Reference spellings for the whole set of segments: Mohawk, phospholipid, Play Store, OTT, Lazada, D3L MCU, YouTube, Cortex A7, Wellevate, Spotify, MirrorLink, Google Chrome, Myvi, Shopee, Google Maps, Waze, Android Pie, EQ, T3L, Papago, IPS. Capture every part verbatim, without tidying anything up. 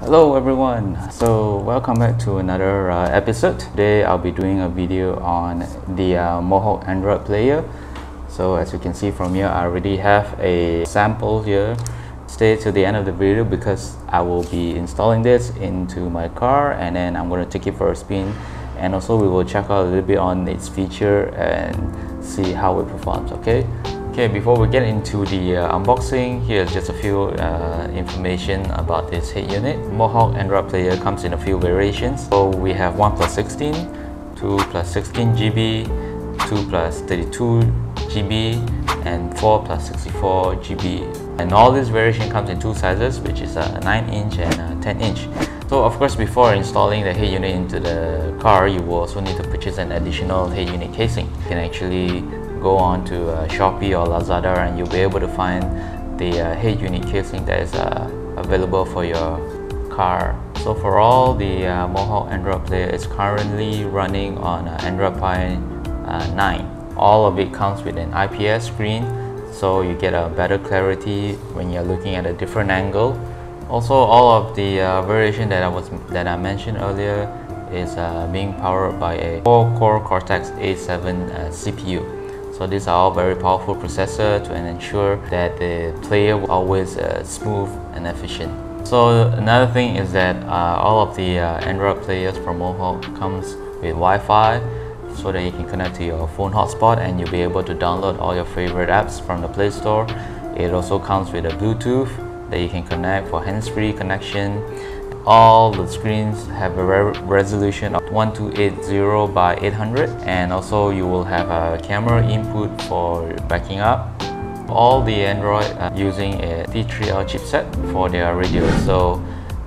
Hello everyone, so welcome back to another uh, episode. Today I'll be doing a video on the uh, Mohawk Android player. So as you can see from here, I already have a sample here. Stay till the end of the video because I will be installing this into my car and then I'm going to take it for a spin, and also we will check out a little bit on its feature and see how it performs. Okay. Okay, before we get into the uh, unboxing, here's just a few uh, information about this head unit. Mohawk Android Player comes in a few variations. So we have one plus sixteen, two plus sixteen gigabytes, two plus thirty-two gigabytes, and four plus sixty-four gigabytes. And all this variation comes in two sizes, which is a nine inch and a ten inch. So of course, before installing the head unit into the car, you will also need to purchase an additional head unit casing. You can actually go on to uh, Shopee or Lazada and you'll be able to find the uh, head unit casing that is uh, available for your car. So for all the uh, Mohawk Android player is currently running on uh, Android Pie uh, nine. All of it comes with an I P S screen, so you get a better clarity when you're looking at a different angle. Also, all of the uh, variation that I was that I mentioned earlier is uh, being powered by a four core Cortex A seven uh, C P U. So these are all very powerful processors to ensure that the player will always uh, smooth and efficient. So another thing is that uh, all of the uh, Android players from Mohawk comes with Wi-Fi, so that you can connect to your phone hotspot and you'll be able to download all your favorite apps from the Play Store. It also comes with a Bluetooth that you can connect for hands-free connection. All the screens have a re resolution of twelve eighty by eight hundred, and also you will have a camera input for backing up. All the Android are using a T three L chipset for their radio. So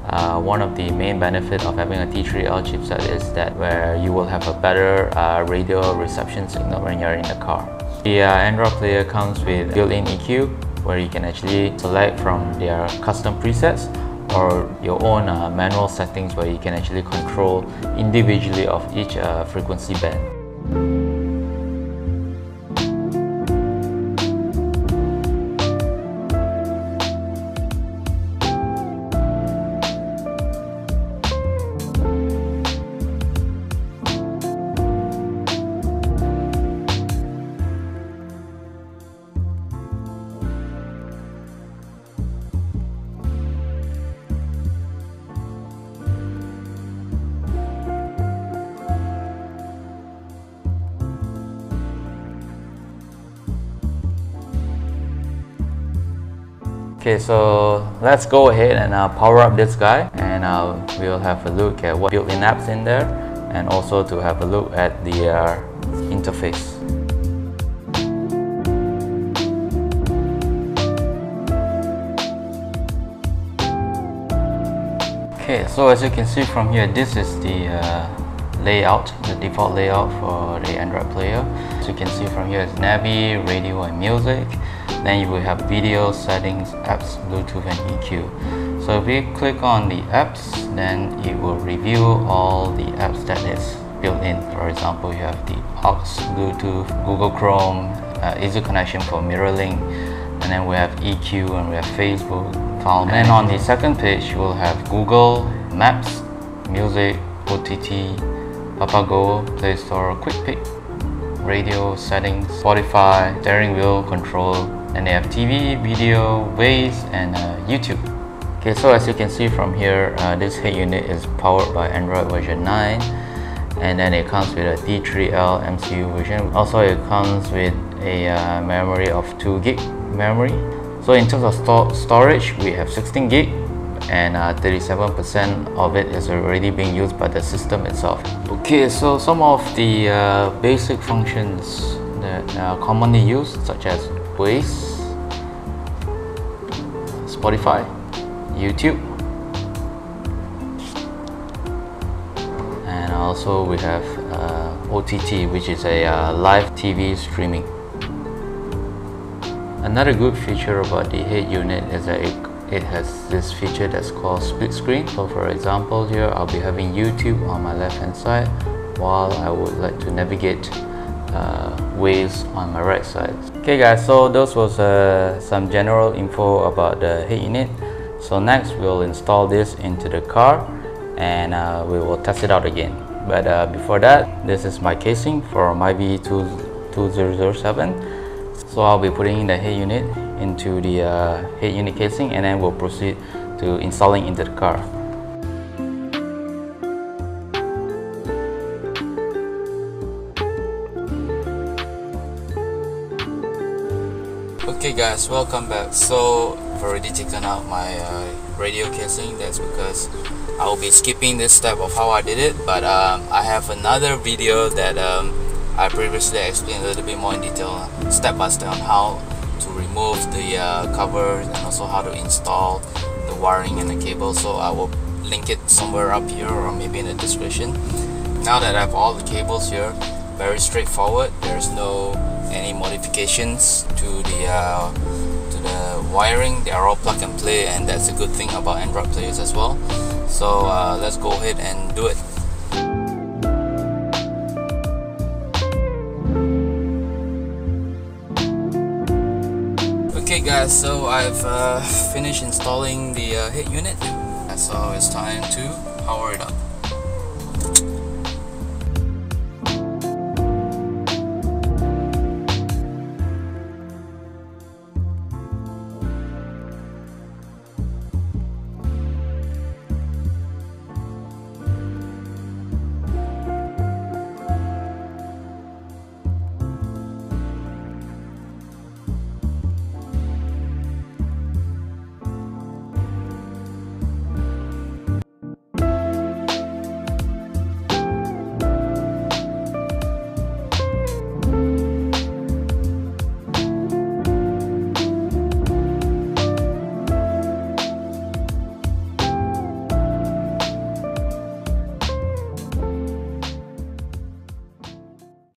uh, one of the main benefits of having a T three L chipset is that where you will have a better uh, radio reception signal when you're in the car. The uh, Android player comes with built-in E Q, where you can actually select from their custom presets or your own uh, manual settings, where you can actually control individually of each uh, frequency band. Okay, so let's go ahead and uh, power up this guy, and uh, we'll have a look at what built-in apps in there, and also to have a look at the uh, interface. Okay, so as you can see from here, this is the uh, layout, the default layout for the Android player. As you can see from here, it's Navi, radio and music. Then you will have video, settings, apps, Bluetooth and E Q. So if we click on the apps, then it will review all the apps that is built in. For example, you have the aux, Bluetooth, Google Chrome, uh, easy connection for MirrorLink, and then we have E Q and we have Facebook, File. And then on the second page, you will have Google, Maps, Music, O T T, Papago, Play Store, Quick Pick, Radio, Settings, Spotify, Steering Wheel, Control, and they have T V, video, Waze, and uh, YouTube. Okay, so as you can see from here, uh, this head unit is powered by Android version nine, and then it comes with a D three L M C U version. Also, it comes with a uh, memory of two gig memory. So in terms of sto storage, we have sixteen gig, and thirty-seven percent uh, of it is already being used by the system itself. Okay, so some of the uh, basic functions that are commonly used, such as Waze, Spotify, YouTube, and also we have uh, O T T, which is a uh, live T V streaming. Another good feature about the head unit is that it, it has this feature that's called split screen. So for example here, I'll be having YouTube on my left hand side, while I would like to navigate Uh, Waze on my right side. Okay guys, so those was uh, some general info about the head unit. So next we'll install this into the car and uh, we will test it out again. But uh, before that, this is my casing for Myvi two thousand seven. So I'll be putting the head unit into the uh, head unit casing, and then we'll proceed to installing into the car. Okay guys, welcome back. So I've already taken out my uh, radio casing. That's because I'll be skipping this step of how I did it, but um, I have another video that um, I previously explained a little bit more in detail, step by step, on how to remove the uh, cover and also how to install the wiring and the cable. So I will link it somewhere up here or maybe in the description. Now that I have all the cables here, very straightforward. There's no any modifications to the uh, to the wiring. They are all plug and play, and that's a good thing about Android players as well. So uh, let's go ahead and do it. Okay guys, so I've uh, finished installing the uh, head unit, so it's time to power it up.